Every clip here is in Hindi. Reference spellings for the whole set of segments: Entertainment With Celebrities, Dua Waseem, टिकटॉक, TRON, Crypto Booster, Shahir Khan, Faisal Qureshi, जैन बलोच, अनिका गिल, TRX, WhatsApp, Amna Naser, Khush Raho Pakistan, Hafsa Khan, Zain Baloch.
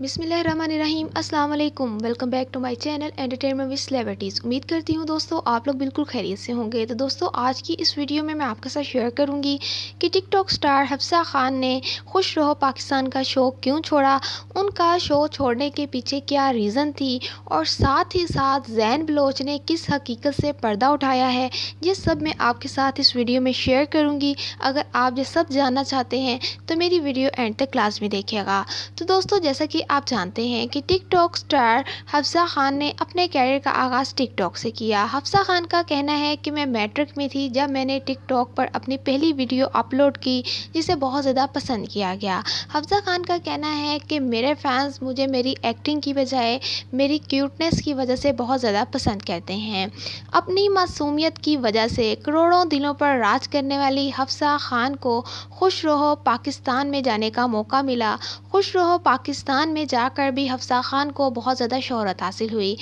बिस्मिल्लाहिर्रहमानिर्रहीम, अस्सलाम वालेकुम। Welcome back to my channel entertainment with celebrities. उम्मीद करती हूँ दोस्तों आप लोग बिल्कुल खैरियत से होंगे। तो दोस्तों आज की इस वीडियो में मैं आपके साथ शेयर करूँगी कि टिकटॉक स्टार हफ्सा खान ने खुश रहो पाकिस्तान का शो क्यों छोड़ा, उनका शो छोड़ने के पीछे क्या रीज़न थी, और साथ ही साथ जैन बलोच ने किस हकीकत से पर्दा उठाया है। ये सब मैं आपके साथ इस वीडियो में शेयर करूँगी। अगर आप ये सब जानना चाहते हैं तो मेरी वीडियो एंड तक क्लास में देखिएगा। तो दोस्तों जैसा कि आप जानते हैं कि टिकटॉक स्टार हफ्सा खान ने अपने कैरियर का आगाज़ टिकटॉक से किया। हफ्सा खान का कहना है कि मैं मैट्रिक में थी जब मैंने टिकटॉक पर अपनी पहली वीडियो अपलोड की, जिसे बहुत ज़्यादा पसंद किया गया। हफ्सा खान का कहना है कि मेरे फैंस मुझे मेरी एक्टिंग की बजाय मेरी क्यूटनेस की वजह से बहुत ज़्यादा पसंद करते हैं। अपनी मासूमियत की वजह से करोड़ों दिलों पर राज करने वाली हफ्सा खान को खुश रहो पाकिस्तान में जाने का मौका मिला। खुश रहो पाकिस्तान में जाकर भी हफ्सा खान को बहुत ज़्यादा शोहरत हासिल हुई।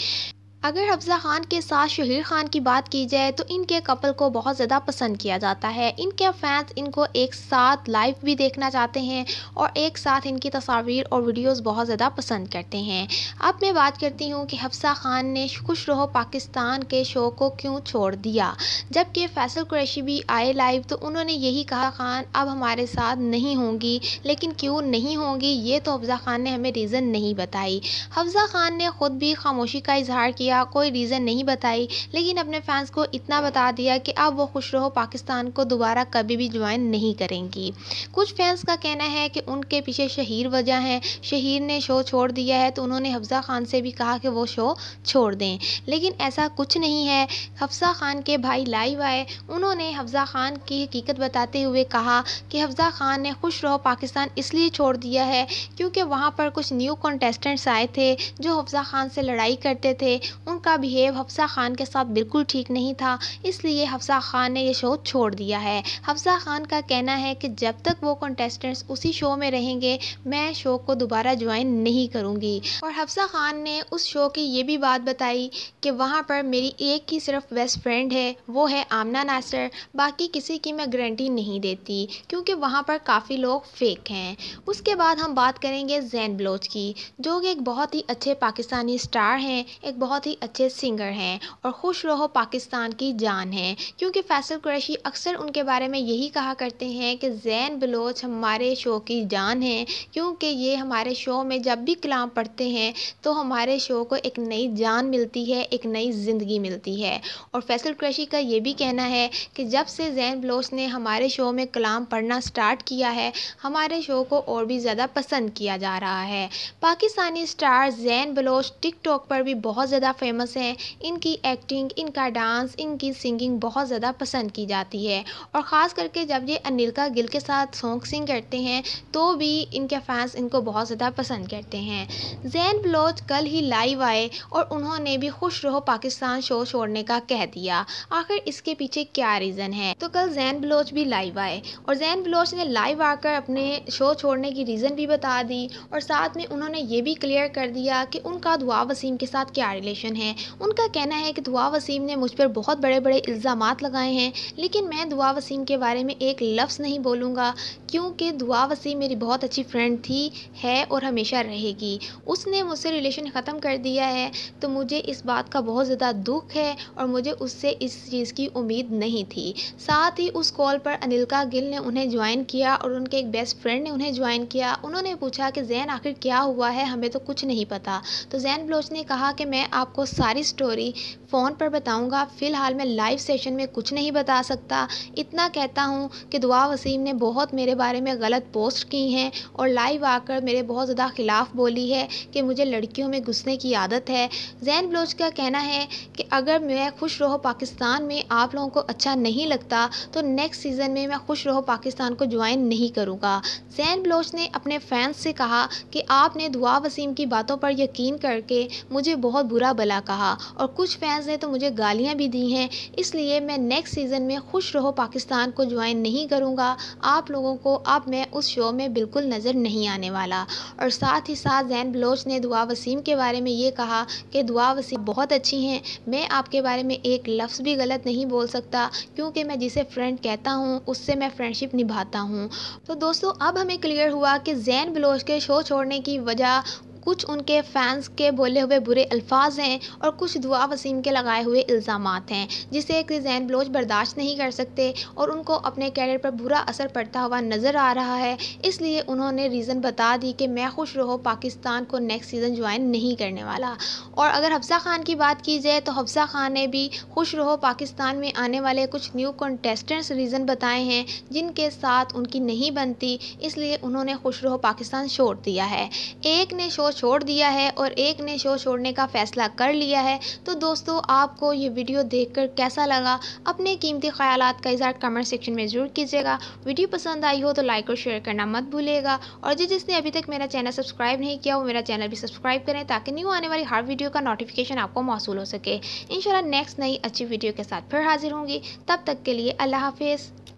अगर हफ्सा खान के साथ शहीर खान की बात की जाए तो इनके कपल को बहुत ज़्यादा पसंद किया जाता है। इनके फैंस इनको एक साथ लाइव भी देखना चाहते हैं और एक साथ इनकी तस्वीर और वीडियोस बहुत ज़्यादा पसंद करते हैं। अब मैं बात करती हूँ कि हफ्सा खान ने खुश रहो पाकिस्तान के शो को क्यों छोड़ दिया। जबकि फैसल कुरैशी भी आए लाइव तो उन्होंने यही कहा, खान अब हमारे साथ नहीं होंगी, लेकिन क्यों नहीं होंगी ये तो हफ्सा खान ने हमें रीज़न नहीं बताई। हफ्सा खान ने ख़ुद भी खामोशी का इजहार किया, कोई रीज़न नहीं बताई, लेकिन अपने फैंस को इतना बता दिया कि अब वो खुश रहो पाकिस्तान को दोबारा कभी भी ज्वाइन नहीं करेंगी। कुछ फैंस का कहना है कि उनके पीछे शहीर वजह हैं, शहीर ने शो छोड़ दिया है तो उन्होंने हफ्सा खान से भी कहा कि वो शो छोड़ दें, लेकिन ऐसा कुछ नहीं है। हफ्सा खान के भाई लाइव आए, उन्होंने हफ्सा खान की हकीकत बताते हुए कहा कि हफ्सा खान ने खुश रहो पाकिस्तान इसलिए छोड़ दिया है क्योंकि वहाँ पर कुछ न्यू कंटेस्टेंट्स आए थे जो हफ्सा खान से लड़ाई करते थे। उनका बिहेव हफ्सा खान के साथ बिल्कुल ठीक नहीं था, इसलिए हफ्सा खान ने ये शो छोड़ दिया है। हफ्सा खान का कहना है कि जब तक वो कंटेस्टेंट्स उसी शो में रहेंगे मैं शो को दोबारा ज्वाइन नहीं करूँगी। और हफ्सा खान ने उस शो की ये भी बात बताई कि वहाँ पर मेरी एक ही सिर्फ बेस्ट फ्रेंड है, वो है आमना नासर, बाकी किसी की मैं गारंटी नहीं देती क्योंकि वहाँ पर काफ़ी लोग फेक हैं। उसके बाद हम बात करेंगे जैन बलोच की, जो कि एक बहुत ही अच्छे पाकिस्तानी स्टार हैं, एक बहुत ही अच्छे सिंगर हैं और खुश रहो पाकिस्तान की जान हैं, क्योंकि फैसल कुरैशी अक्सर उनके बारे में यही कहा करते हैं कि जैन बलोच हमारे शो की जान हैं, क्योंकि ये हमारे शो में जब भी कलाम पढ़ते हैं तो हमारे शो को एक नई जान मिलती है, एक नई ज़िंदगी मिलती है। और फैसल कुरैशी का ये भी कहना है कि जब से जैन बलोच ने हमारे शो में कलाम पढ़ना स्टार्ट किया है हमारे शो को और भी ज़्यादा पसंद किया जा रहा है। पाकिस्तानी स्टार जैन बलोच टिकटॉक पर भी बहुत ज़्यादा फेमस हैं। इनकी एक्टिंग, इनका डांस, इनकी सिंगिंग बहुत ज़्यादा पसंद की जाती है और ख़ास करके जब ये अनिका गिल के साथ सॉन्ग सिंग करते हैं तो भी इनके फैंस इनको बहुत ज़्यादा पसंद करते हैं। जैन बलोच कल ही लाइव आए और उन्होंने भी खुश रहो पाकिस्तान शो छोड़ने का कह दिया। आखिर इसके पीछे क्या रीज़न है? तो कल जैन बलोच भी लाइव आए और जैन बलोच ने लाइव आकर अपने शो छोड़ने की रीज़न भी बता दी और साथ में उन्होंने ये भी क्लियर कर दिया कि उनका दुआ वसीम के साथ क्या रिलेशन है। उनका कहना है कि दुआ वसीम ने मुझ पर बहुत बड़े बड़े इल्ज़ामात लगाए हैं, लेकिन मैं दुआ वसीम के बारे में एक लफ्ज़ नहीं बोलूँगा क्योंकि दुआ वसीम मेरी बहुत अच्छी फ्रेंड थी, है और हमेशा रहेगी। उसने मुझसे रिलेशन ख़त्म कर दिया है तो मुझे इस बात का बहुत ज़्यादा दुख है और मुझे उससे इस चीज़ की उम्मीद नहीं थी। साथ ही उस कॉल पर अनिका गिल ने उन्हें ज्वाइन किया और उनके एक बेस्ट फ्रेंड ने उन्हें ज्वाइन किया। उन्होंने पूछा कि जैन आखिर क्या हुआ है, हमें तो कुछ नहीं पता। तो जैन बलोच ने कहा कि मैं आपको सारी स्टोरी फ़ोन पर बताऊंगा, फ़िलहाल मैं लाइव सेशन में कुछ नहीं बता सकता। इतना कहता हूं कि दुआ वसीम ने बहुत मेरे बारे में गलत पोस्ट की हैं और लाइव आकर मेरे बहुत ज़्यादा ख़िलाफ़ बोली है कि मुझे लड़कियों में घुसने की आदत है। जैन बलोच का कहना है कि अगर मैं खुश रहो पाकिस्तान में आप लोगों को अच्छा नहीं लगता तो नेक्स्ट सीज़न में मैं खुश रहो पाकिस्तान को ज्वाइन नहीं करूँगा। जैन बलोच ने अपने फैंस से कहा कि आपने दुआ वसीम की बातों पर यकीन करके मुझे बहुत बुरा भला कहा और कुछ फैंस ने तो मुझे गालियाँ भी दी हैं, इसलिए मैं नेक्स्ट सीज़न में खुश रहो पाकिस्तान को ज्वाइन नहीं करूँगा। आप लोगों को अब मैं उस शो में बिल्कुल नज़र नहीं आने वाला। और साथ ही साथ जैन बलोच ने दुआ वसीम के बारे में ये कहा कि दुआ वसीम बहुत अच्छी हैं, मैं आपके बारे में एक लफ्ज़ भी गलत नहीं बोल सकता क्योंकि मैं जिसे फ्रेंड कहता हूँ उससे मैं फ्रेंडशिप निभाता हूँ। तो दोस्तों अब हमें क्लियर हुआ कि जैन बलोच के शो छोड़ने की वजह कुछ उनके फैंस के बोले हुए बुरे अल्फाज हैं और कुछ दुआ वसीम के लगाए हुए इल्ज़ामात हैं, जिसे कि ज़ैन बलोच बर्दाश्त नहीं कर सकते और उनको अपने कैरियर पर बुरा असर पड़ता हुआ नज़र आ रहा है। इसलिए उन्होंने रीज़न बता दी कि मैं खुश रहो पाकिस्तान को नेक्स्ट सीज़न ज्वाइन नहीं करने वाला। और अगर हफ्सा खान की बात की जाए तो हफ्सा खान ने भी खुश रहो पाकिस्तान में आने वाले कुछ न्यू कॉन्टेस्टेंट्स रीज़न बताए हैं जिनके साथ उनकी नहीं बनती, इसलिए उन्होंने खुश रहो पाकिस्तान छोड़ दिया है। एक ने शो छोड़ दिया है और एक ने शो छोड़ने का फैसला कर लिया है। तो दोस्तों, आपको ये वीडियो देखकर कैसा लगा? अपने कीमती ख्यालात का इज़हार कमेंट सेक्शन में ज़रूर कीजिएगा। वीडियो पसंद आई हो तो लाइक और शेयर करना मत भूलिएगा। और जिसने अभी तक मेरा चैनल सब्सक्राइब नहीं किया वो मेरा चैनल भी सब्सक्राइब करें ताकि न्यू आने वाली हर वीडियो का नोटिफिकेशन आपको मौसूल हो सके। इंशाल्लाह नेक्स्ट नई अच्छी वीडियो के साथ फिर हाजिर होंगी। तब तक के लिए अल्लाह हाफिज़।